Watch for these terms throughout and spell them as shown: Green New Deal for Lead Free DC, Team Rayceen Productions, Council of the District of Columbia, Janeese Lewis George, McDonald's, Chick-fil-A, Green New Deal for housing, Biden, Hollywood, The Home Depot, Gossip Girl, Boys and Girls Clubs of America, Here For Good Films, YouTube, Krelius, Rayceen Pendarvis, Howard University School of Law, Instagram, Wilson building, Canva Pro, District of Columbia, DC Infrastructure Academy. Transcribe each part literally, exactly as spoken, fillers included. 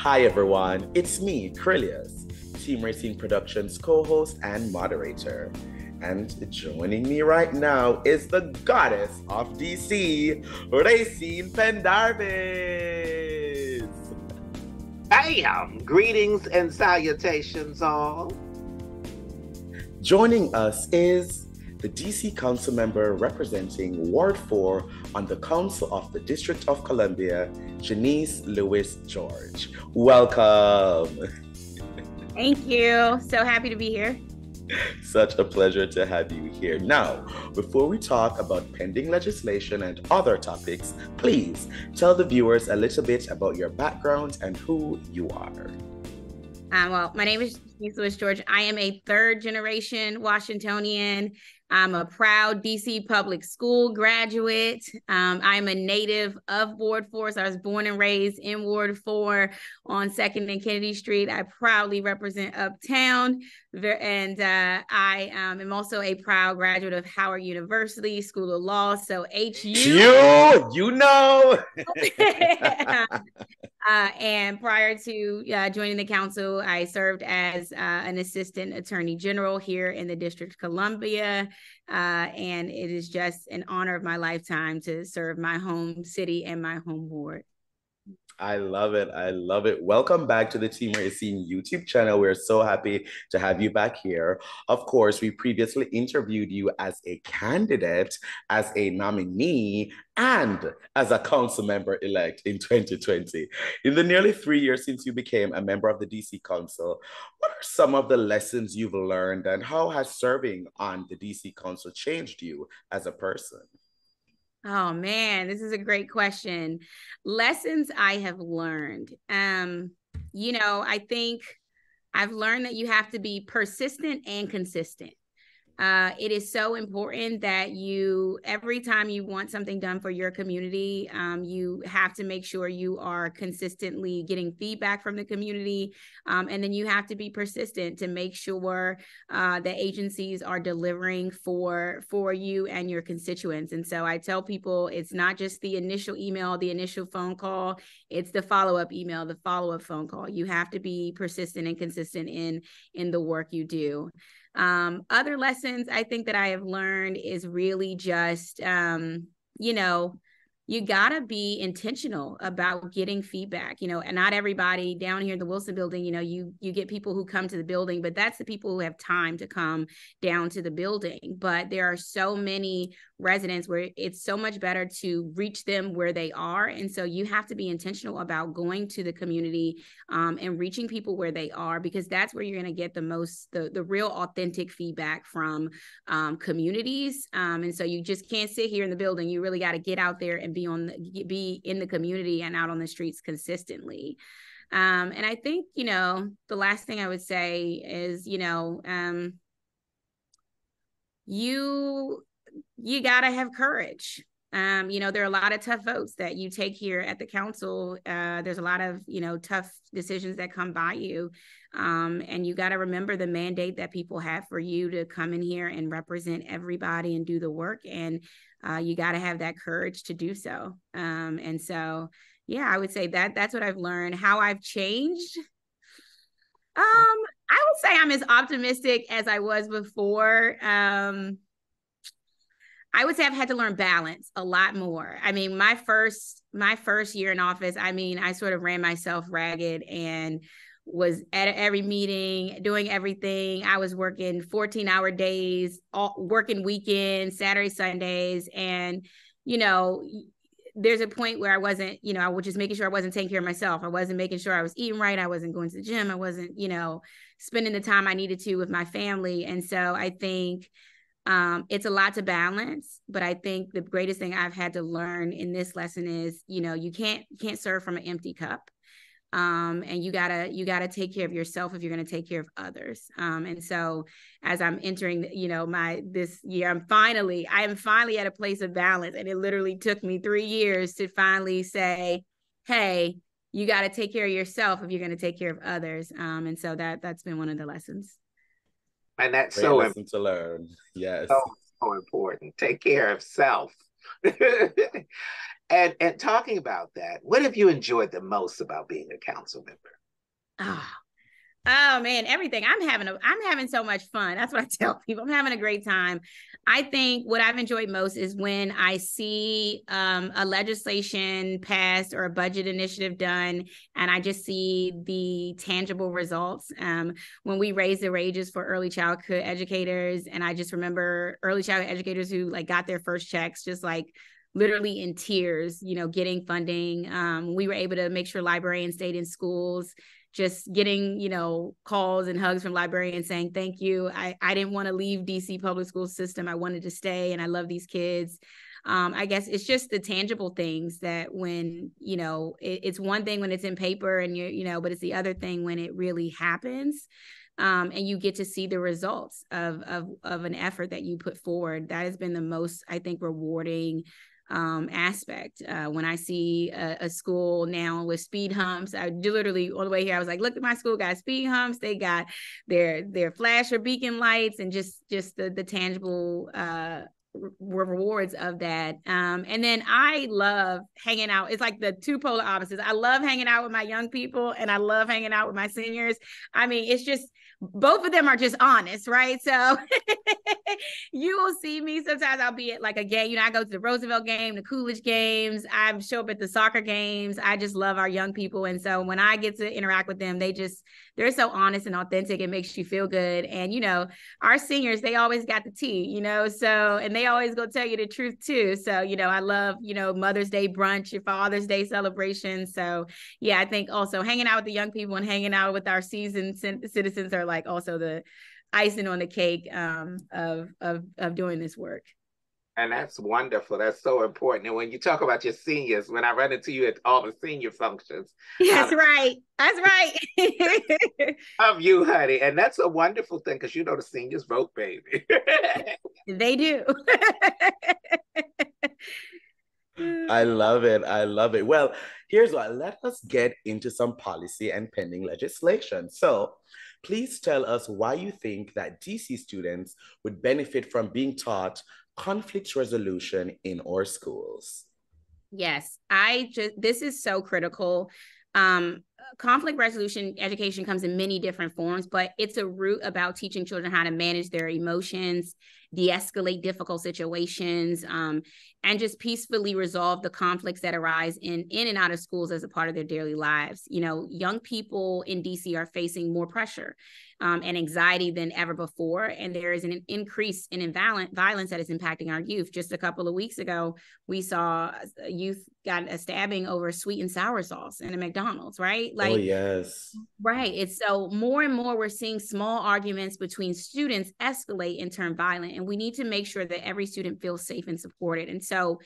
Hi everyone, it's me, Krelius, Team Rayceen Productions co-host and moderator. And joining me right now is the goddess of D C, Rayceen Pendarvis. Bam! Greetings and salutations all. Joining us is the D C council member representing Ward four on the Council of the District of Columbia, Janeese Lewis George. Welcome. Thank you. So happy to be here. Such a pleasure to have you here. Now, before we talk about pending legislation and other topics, please tell the viewers a little bit about your background and who you are. Um, well, my name is Janeese Lewis George. I am a third generation Washingtonian. I'm a proud D C public school graduate. Um, I'm a native of Ward four. So I was born and raised in Ward four on second and Kennedy Street. I proudly represent Uptown. And uh, I um, am also a proud graduate of Howard University School of Law. So H U. You, you know. Uh, and prior to uh, joining the council, I served as uh, an assistant attorney general here in the District of Columbia. Uh, and it is just an honor of my lifetime to serve my home city and my home ward. I love it. I love it. Welcome back to the Team Rayceen YouTube channel. We're so happy to have you back here. Of course, we previously interviewed you as a candidate, as a nominee, and as a council member-elect in twenty twenty. In the nearly three years since you became a member of the D C Council, what are some of the lessons you've learned and how has serving on the D C Council changed you as a person? Oh, man, this is a great question. Lessons I have learned. Um, you know, I think I've learned that you have to be persistent and consistent. Uh, it is so important that you, every time you want something done for your community, um, you have to make sure you are consistently getting feedback from the community. Um, and then you have to be persistent to make sure uh, that agencies are delivering for, for you and your constituents. And so I tell people it's not just the initial email, the initial phone call, it's the follow-up email, the follow-up phone call. You have to be persistent and consistent in, in the work you do. Um, other lessons I think that I have learned is really just, um, you know, you gotta be intentional about getting feedback, you know, and not everybody down here in the Wilson building, you know, you, you get people who come to the building, but that's the people who have time to come down to the building. But there are so many residents where it's so much better to reach them where they are. And so you have to be intentional about going to the community um, and reaching people where they are, because that's where you're gonna get the most, the, the real authentic feedback from um, communities. Um, and so you just can't sit here in the building. You really gotta get out there and be Be, on the, be in the community and out on the streets consistently. Um, and I think, you know, the last thing I would say is, you know, um, you, you gotta have courage. Um, you know, there are a lot of tough votes that you take here at the council. Uh, there's a lot of, you know, tough decisions that come by you. Um, and you got to remember the mandate that people have for you to come in here and represent everybody and do the work. And uh, you got to have that courage to do so. Um, and so, yeah, I would say that that's what I've learned. How I've changed. Um, I would say I'm as optimistic as I was before. Um, I would say I've had to learn balance a lot more. I mean, my first, my first year in office, I mean, I sort of ran myself ragged and was at every meeting, doing everything. I was working fourteen hour days, all, working weekends, Saturdays, Sundays. And, you know, there's a point where I wasn't, you know, I was just making sure I wasn't taking care of myself. I wasn't making sure I was eating right. I wasn't going to the gym. I wasn't, you know, spending the time I needed to with my family. And so I think, Um, it's a lot to balance, but I think the greatest thing I've had to learn in this lesson is, you know, you can't, you can't serve from an empty cup. Um, and you gotta, you gotta take care of yourself if you're going to take care of others. Um, and so as I'm entering, you know, my, this year, I'm finally, I am finally at a place of balance. And it literally took me three years to finally say, hey, you got to take care of yourself if you're going to take care of others. Um, and so that, that's been one of the lessons. And that's Great so important to learn. Yes. So, so important. Take care of self. And, and talking about that, what have you enjoyed the most about being a council member? Oh, oh man, everything. I'm having a, I'm having so much fun. That's what I tell people. I'm having a great time. I think what I've enjoyed most is when I see um, a legislation passed or a budget initiative done, and I just see the tangible results. Um, when we raised the wages for early childhood educators, and I just remember early childhood educators who like got their first checks, just like literally in tears, you know, getting funding. Um, we were able to make sure librarians stayed in schools, just getting, you know, calls and hugs from librarians saying, thank you. I, I didn't want to leave D C public school system. I wanted to stay and I love these kids. Um, I guess it's just the tangible things that when, you know, it, it's one thing when it's in paper and you're, you know, but it's the other thing when it really happens. Um, and you get to see the results of, of, of an effort that you put forward. That has been the most, I think, rewarding Um, aspect. Uh, when I see a, a school now with speed humps, I do literally all the way here, I was like, look at my school got speed humps. They got their, their flasher beacon lights and just, just the, the tangible, uh, rewards of that. Um, and then I love hanging out. It's like the two polar opposites. I love hanging out with my young people and I love hanging out with my seniors. I mean, it's just, both of them are just honest, right? So you will see me sometimes. I'll be at like a game, you know, I go to the Roosevelt game, the Coolidge games. I show up at the soccer games. I just love our young people. And so when I get to interact with them, they just, they're so honest and authentic. It makes you feel good. And, you know, our seniors, they always got the tea, you know, so, and they always go tell you the truth too. So, you know, I love, you know, Mother's Day brunch, your Father's Day celebration. So yeah, I think also hanging out with the young people and hanging out with our seasoned citizens are like also the icing on the cake um, of, of, of doing this work. And that's wonderful. That's so important. And when you talk about your seniors, when I run into you at all the senior functions. That's um, right. That's right. Of you, honey. And that's a wonderful thing because you know the seniors vote, baby. They do. I love it. I love it. Well, here's what. Let us get into some policy and pending legislation. So please tell us why you think that D C students would benefit from being taught conflict resolution in our schools. Yes, I just, this is so critical. Um, conflict resolution education comes in many different forms, but it's a root about teaching children how to manage their emotions, de-escalate difficult situations, um, and just peacefully resolve the conflicts that arise in, in and out of schools as a part of their daily lives. You know, young people in D C are facing more pressure um, and anxiety than ever before. And there is an increase in violence that is impacting our youth. Just a couple of weeks ago, we saw a youth got a stabbing over sweet and sour sauce in a McDonald's, right? Like, oh, yes. Right. It's so more and more we're seeing small arguments between students escalate and turn violent. And we need to make sure that every student feels safe and supported. And so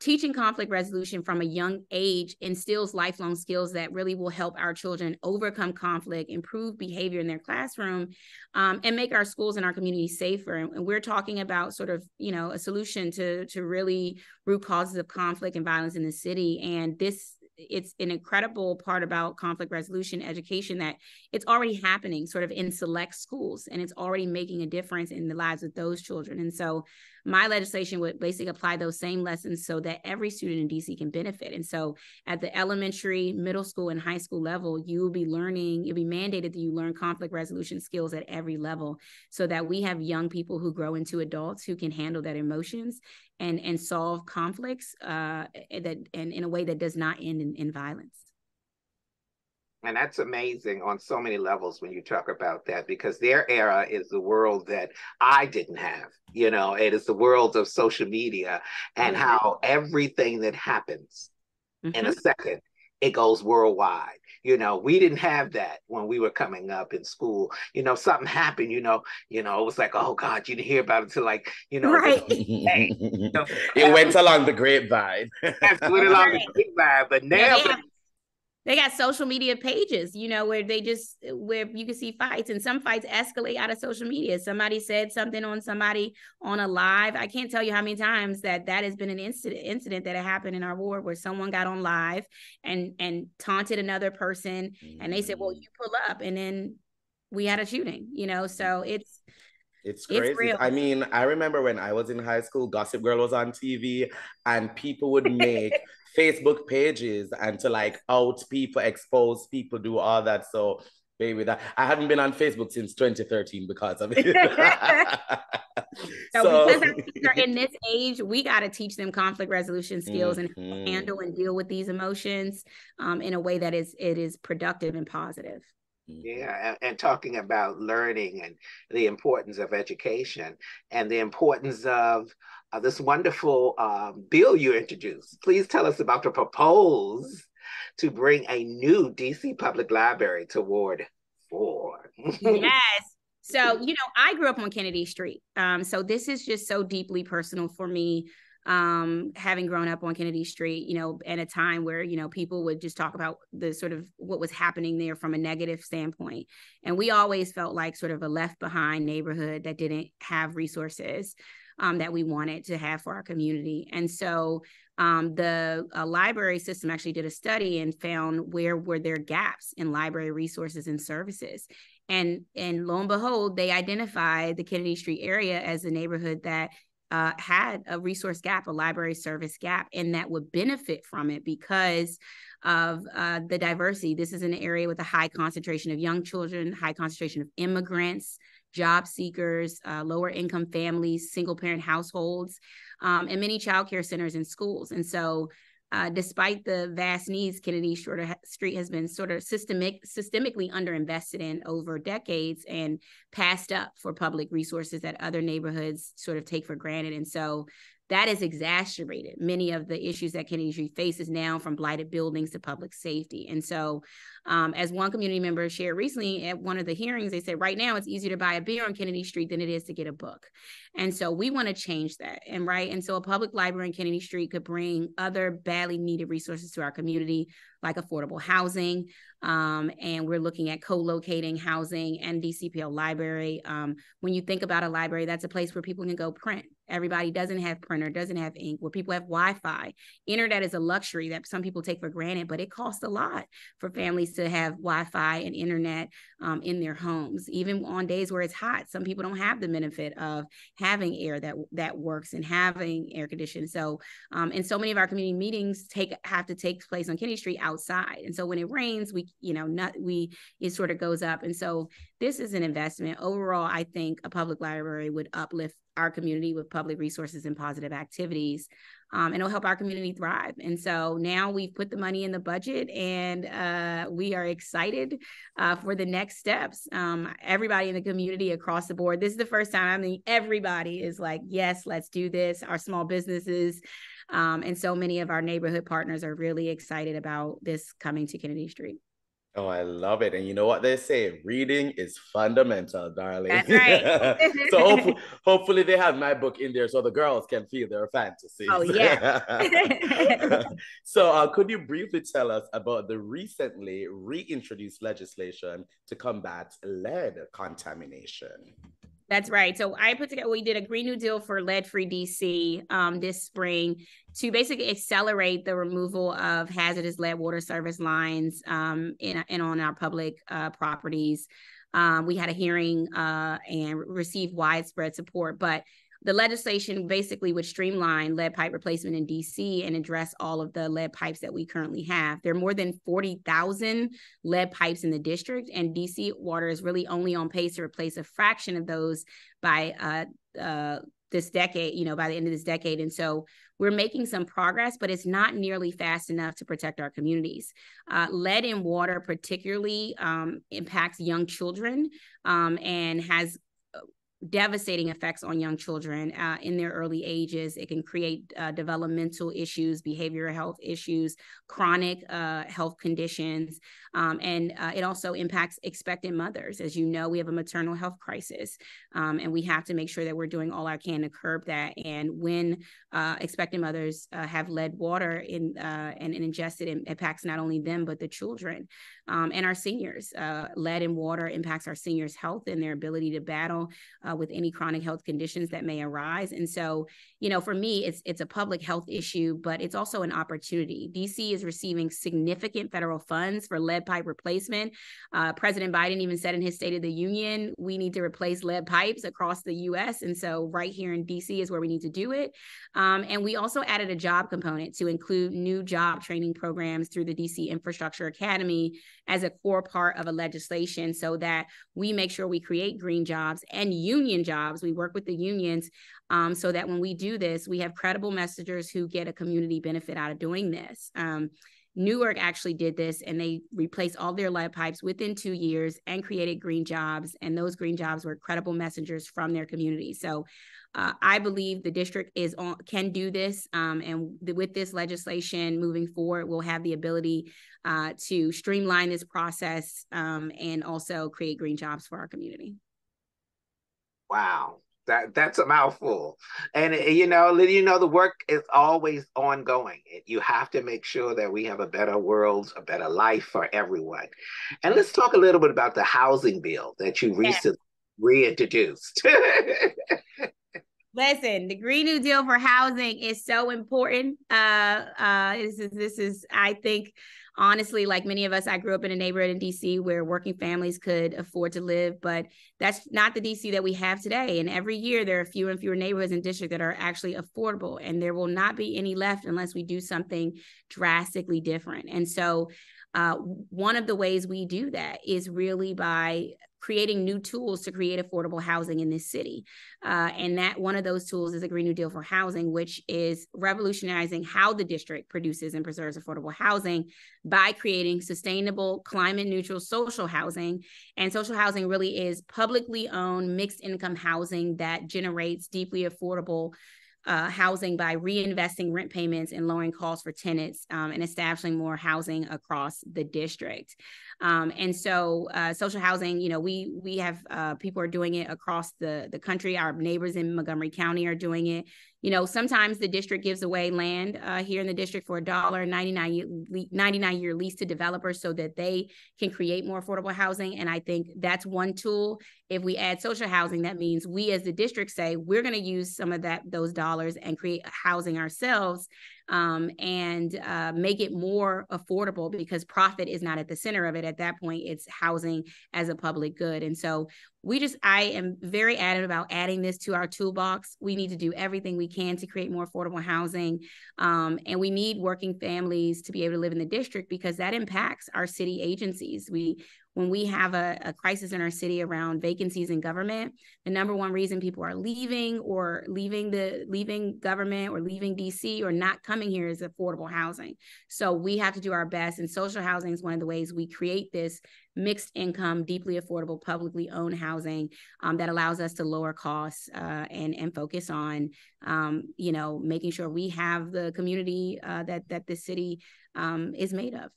teaching conflict resolution from a young age instills lifelong skills that really will help our children overcome conflict, improve behavior in their classroom, um, and make our schools and our communities safer. And we're talking about sort of, you know, a solution to, to really root causes of conflict and violence in the city. And this it's an incredible part about conflict resolution education that it's already happening sort of in select schools, and it's already making a difference in the lives of those children. And so my legislation would basically apply those same lessons so that every student in D C can benefit. And so at the elementary, middle school, and high school level, you will be learning, you'll be mandated that you learn conflict resolution skills at every level so that we have young people who grow into adults who can handle their emotions and, and solve conflicts uh, that and in a way that does not end in, in violence. And that's amazing on so many levels when you talk about that, because their era is the world that I didn't have. You know, it is the world of social media and mm-hmm. how everything that happens mm-hmm. in a second, it goes worldwide. You know, we didn't have that when we were coming up in school. You know, something happened, you know, you know, it was like, oh God, you didn't hear about it till like, you know, right. Hey, you know it went along the grapevine. That's went along right. the grapevine, but now yeah, they got social media pages, you know, where they just, where you can see fights, and some fights escalate out of social media. Somebody said something on somebody on a live. I can't tell you how many times that that has been an incident incident that happened in our ward where someone got on live and, and taunted another person. Mm-hmm. And they said, well, you pull up, and then we had a shooting, you know, so it's, It's crazy. It's real. I mean, I remember when I was in high school, Gossip Girl was on T V and people would make Facebook pages and to like out people, expose people, do all that. So baby, that I haven't been on Facebook since twenty thirteen because of it. so, so because our kids are in this age, we got to teach them conflict resolution skills mm-hmm. and handle and deal with these emotions um, in a way that is it is productive and positive. Yeah, and, and talking about learning and the importance of education and the importance of uh, this wonderful uh, bill you introduced. Please tell us about the proposal to bring a new D C public library to Ward four. Yes. So, you know, I grew up on Kennedy Street. Um, so this is just so deeply personal for me, um, having grown up on Kennedy Street, you know, at a time where, you know, people would just talk about the sort of what was happening there from a negative standpoint. And we always felt like sort of a left behind neighborhood that didn't have resources um, that we wanted to have for our community. And so Um, the uh, library system actually did a study and found where were there gaps in library resources and services. And, and lo and behold, they identified the Kennedy Street area as a neighborhood that uh, had a resource gap, a library service gap, and that would benefit from it because of uh, the diversity. This is an area with a high concentration of young children, high concentration of immigrants, job seekers, uh, lower income families, single parent households, um, and many childcare centers and schools. And so uh, despite the vast needs, Kennedy Street has been sort of systemic, systemically underinvested in over decades and passed up for public resources that other neighborhoods sort of take for granted. And so that is exacerbated many of the issues that Kennedy Street faces now, from blighted buildings to public safety. And so um, as one community member shared recently at one of the hearings, they said right now it's easier to buy a beer on Kennedy Street than it is to get a book. And so we want to change that. And right. And so a public library in Kennedy Street could bring other badly needed resources to our community, like affordable housing. Um, and we're looking at co-locating housing and D C P L library. Um, when you think about a library, that's a place where people can go print. Everybody doesn't have printer, doesn't have ink, where people have Wi-Fi. Internet is a luxury that some people take for granted, but it costs a lot for families to have Wi-Fi and internet um, in their homes. Even on days where it's hot, some people don't have the benefit of having air that, that works and having air conditioning. So, um, and so many of our community meetings take have to take place on Kennedy Street outside. And so when it rains, we you know, not we, it sort of goes up. And so this is an investment. Overall, I think a public library would uplift our community with public resources and positive activities, um, and it'll help our community thrive. And so now we've put the money in the budget and uh, we are excited uh, for the next steps. Um, everybody in the community across the board, this is the first time, I mean, everybody is like, yes, let's do this. Our small businesses um, and so many of our neighborhood partners are really excited about this coming to Kennedy Street. Oh, I love it. And you know what they say, reading is fundamental, darling. That's right. So hopefully, hopefully they have my book in there so the girls can feel their fantasies. Oh, yeah. So uh, could you briefly tell us about the recently reintroduced legislation to combat lead contamination? That's right. So I put together, we did a Green New Deal for Lead Free D C um, this spring to basically accelerate the removal of hazardous lead water service lines um, in, and on our public uh, properties. Um, we had a hearing uh, and received widespread support, but the legislation basically would streamline lead pipe replacement in D C and address all of the lead pipes that we currently have. There are more than forty thousand lead pipes in the district, and D C Water is really only on pace to replace a fraction of those by uh, uh, this decade, you know, by the end of this decade. And so we're making some progress, but it's not nearly fast enough to protect our communities. Uh, lead in water particularly um, impacts young children um, and has devastating effects on young children uh, in their early ages. It can create uh, developmental issues, behavioral health issues, chronic uh, health conditions, um, and uh, it also impacts expectant mothers. As you know, we have a maternal health crisis, um, and we have to make sure that we're doing all our can to curb that. And when uh, expectant mothers uh, have lead water in, uh, and, and ingested, it impacts not only them, but the children um, and our seniors. Uh, lead in water impacts our seniors' health and their ability to battle uh, with any chronic health conditions that may arise. And so, you know, for me, it's it's a public health issue, but it's also an opportunity. D C is receiving significant federal funds for lead pipe replacement. Uh, President Biden even said in his State of the Union, we need to replace lead pipes across the U S. And so right here in D C is where we need to do it. Um, and we also added a job component to include new job training programs through the D C Infrastructure Academy as a core part of a legislation so that we make sure we create green jobs and union jobs. We work with the unions um, so that when we do this, we have credible messengers who get a community benefit out of doing this. Um, Newark actually did this, and they replaced all their lead pipes within two years and created green jobs. And those green jobs were credible messengers from their community. So uh, I believe the district is on, can do this. Um, and th with this legislation moving forward, we'll have the ability uh, to streamline this process um, and also create green jobs for our community. Wow. That that's a mouthful. And, you know, you know, the work is always ongoing. You have to make sure that we have a better world, a better life for everyone. And let's talk a little bit about the housing bill that you recently yes. reintroduced. Listen, the Green New Deal for housing is so important. Uh, uh, this is, this is, I think, honestly, like many of us, I grew up in a neighborhood in D C where working families could afford to live, but that's not the D C that we have today. And every year there are fewer and fewer neighborhoods in district that are actually affordable, and there will not be any left unless we do something drastically different. And so uh, one of the ways we do that is really by creating new tools to create affordable housing in this city. Uh, and that one of those tools is a Green New Deal for housing, which is revolutionizing how the district produces and preserves affordable housing by creating sustainable, climate neutral social housing. And social housing really is publicly owned mixed income housing that generates deeply affordable Uh, housing by reinvesting rent payments and lowering costs for tenants um, and establishing more housing across the district. Um, and so uh, social housing, you know, we we have uh, people are doing it across the, the country. Our neighbors in Montgomery County are doing it. You know, sometimes the district gives away land uh, here in the district for a dollar, ninety-nine year lease to developers so that they can create more affordable housing. And I think that's one tool. If we add social housing, that means we as the district say, we're going to use some of that those dollars and create housing ourselves um, and uh, make it more affordable, because profit is not at the center of it. At that point, it's housing as a public good. And so we just, I am very adamant about adding this to our toolbox. We need to do everything we can to create more affordable housing. Um, and we need working families to be able to live in the district, because that impacts our city agencies. We, when we have a, a crisis in our city around vacancies in government, the number one reason people are leaving or leaving the leaving government or leaving D C or not coming here is affordable housing. So we have to do our best. And social housing is one of the ways we create this mixed income, deeply affordable, publicly owned housing um, that allows us to lower costs uh, and, and focus on, um, you know, making sure we have the community uh, that, that the city um, is made of.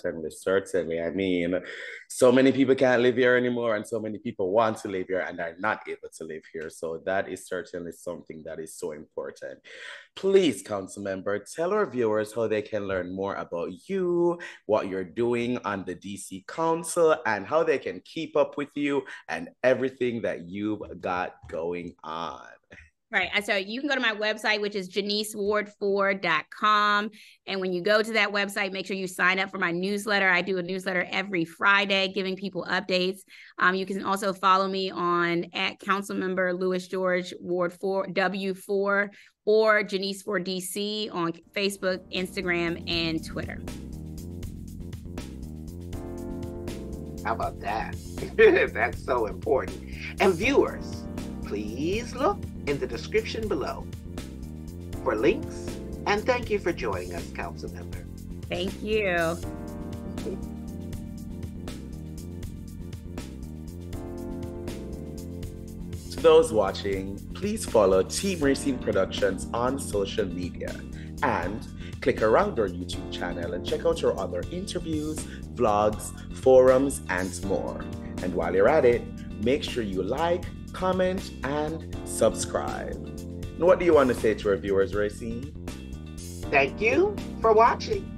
Certainly, certainly. I mean, so many people can't live here anymore, and so many people want to live here and are not able to live here. So that is certainly something that is so important. Please, council member, tell our viewers how they can learn more about you, what you're doing on the D C Council, and how they can keep up with you and everything that you've got going on. Right. So you can go to my website, which is janice ward four dot com. And when you go to that website, make sure you sign up for my newsletter. I do a newsletter every Friday giving people updates. Um, you can also follow me on at Councilmember Lewis George Ward four, W four, or Janeese for D C on Facebook, Instagram, and Twitter. How about that? That's so important. And viewers, please look in the description below for links. And thank you for joining us, Council Member. Thank you. To those watching, please follow Team Rayceen Productions on social media, and click around our YouTube channel and check out our other interviews, vlogs, forums, and more. And while you're at it, make sure you like, comment, and subscribe. And what do you want to say to our viewers, Rayceen? Thank you for watching.